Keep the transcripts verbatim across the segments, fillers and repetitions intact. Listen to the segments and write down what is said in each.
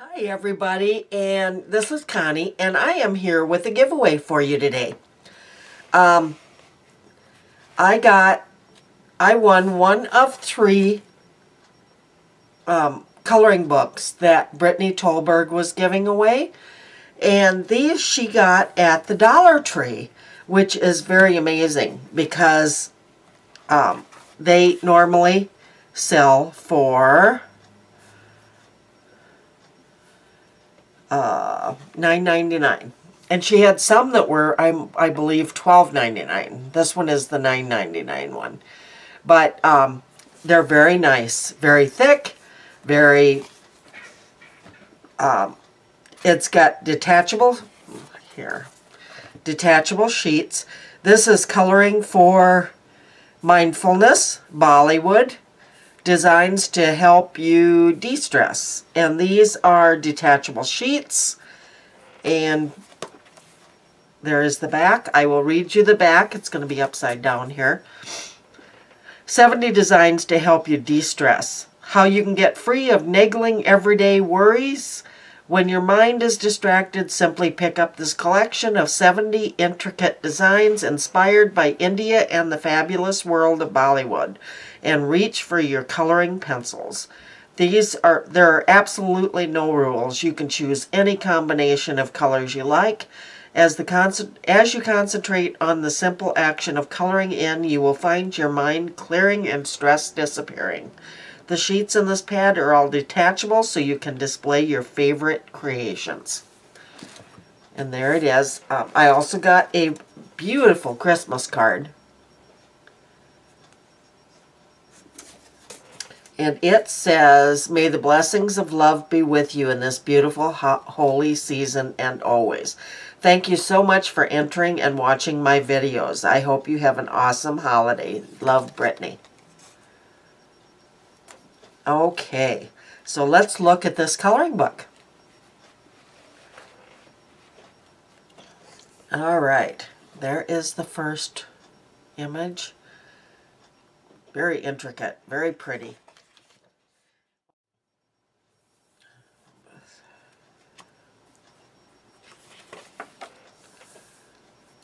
Hi everybody, and this is Connie, and I am here with a giveaway for you today. Um, I got, I won one of three um, coloring books that Brittany Tolberg was giving away, and these she got at the Dollar Tree, which is very amazing because um, they normally sell for Uh, nine ninety-nine, and she had some that were, I, I believe, twelve ninety-nine. This one is the nine ninety-nine one, but um, they're very nice, very thick, very. Um, it's got detachable here, detachable sheets. This is coloring for mindfulness, Bollywood. Designs to help you de-stress, and these are detachable sheets, and there is the back. I will read you the back. It's going to be upside down here. seventy designs to help you de-stress. How you can get free of niggling everyday worries. When your mind is distracted, simply pick up this collection of seventy intricate designs inspired by India and the fabulous world of Bollywood, and reach for your coloring pencils. These are, there are absolutely no rules. You can choose any combination of colors you like. As, the, as you concentrate on the simple action of coloring in, you will find your mind clearing and stress disappearing. The sheets in this pad are all detachable, so you can display your favorite creations. And there it is. Um, I also got a beautiful Christmas card. And it says, "May the blessings of love be with you in this beautiful, ho- holy season and always. Thank you so much for entering and watching my videos. I hope you have an awesome holiday. Love, Brittany." Okay, so let's look at this coloring book. All right, there is the first image. Very intricate, very pretty.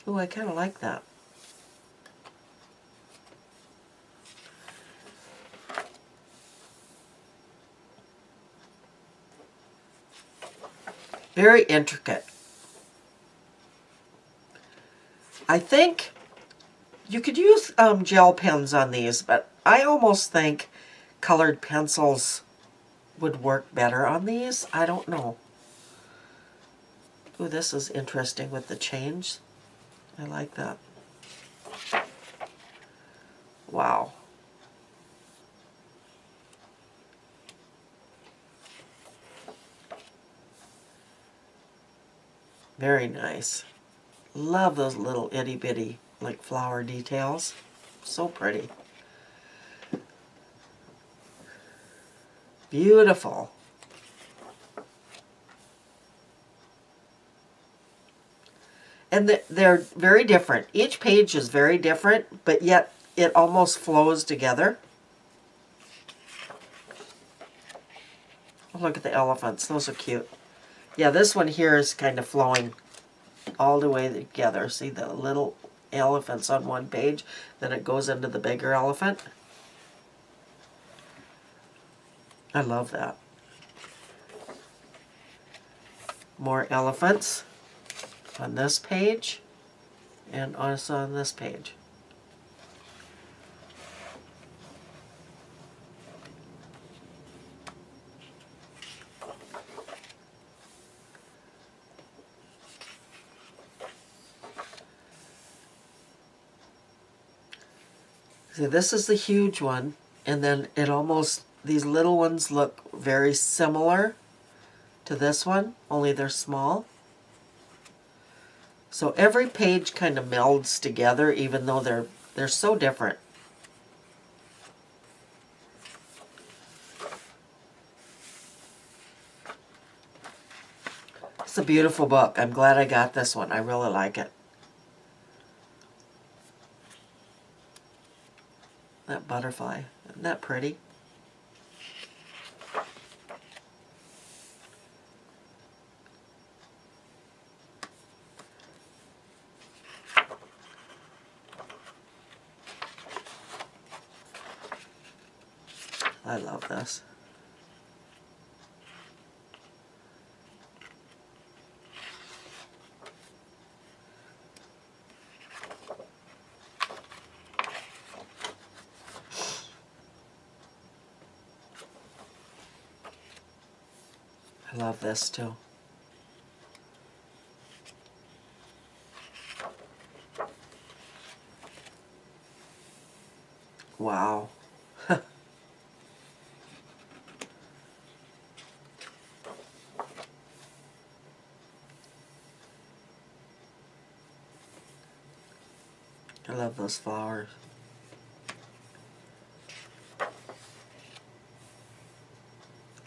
Ooh, I kind of like that. Very intricate. I think you could use um, gel pens on these, but I almost think colored pencils would work better on these. I don't know. Ooh, this is interesting with the change. I like that. Wow. Very nice. Love those little itty bitty like flower details. So pretty. Beautiful. And they're very different. Each page is very different, but yet it almost flows together. Look at the elephants. Those are cute. Yeah, this one here is kind of flowing all the way together. See the little elephants on one page, then it goes into the bigger elephant. I love that. More elephants on this page and also on this page. See, this is the huge one, and then it almost, these little ones look very similar to this one, only they're small. So every page kind of melds together, even though they're, they're so different. It's a beautiful book. I'm glad I got this one. I really like it. That butterfly, isn't that pretty? I love this. I love this too. Wow. I love those flowers.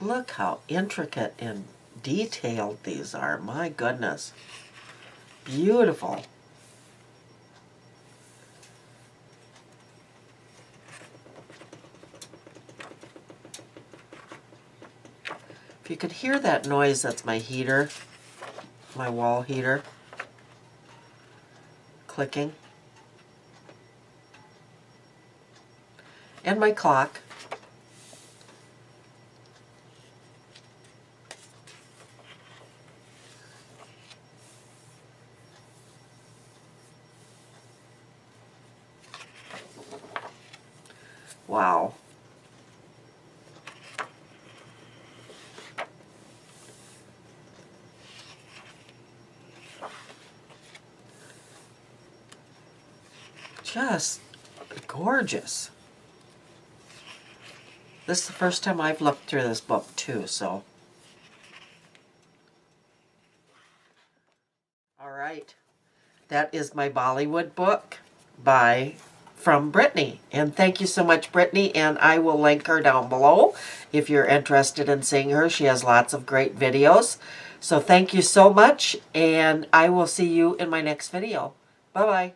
Look how intricate and detailed these are. My goodness. Beautiful. If you could hear that noise, that's my heater, my wall heater, clicking. And my clock. Wow. Just gorgeous. This is the first time I've looked through this book too, so. All right. That is my Bollywood book by from Brittany. And thank you so much, Brittany, and I will link her down below if you're interested in seeing her. She has lots of great videos. So thank you so much, and I will see you in my next video. Bye-bye.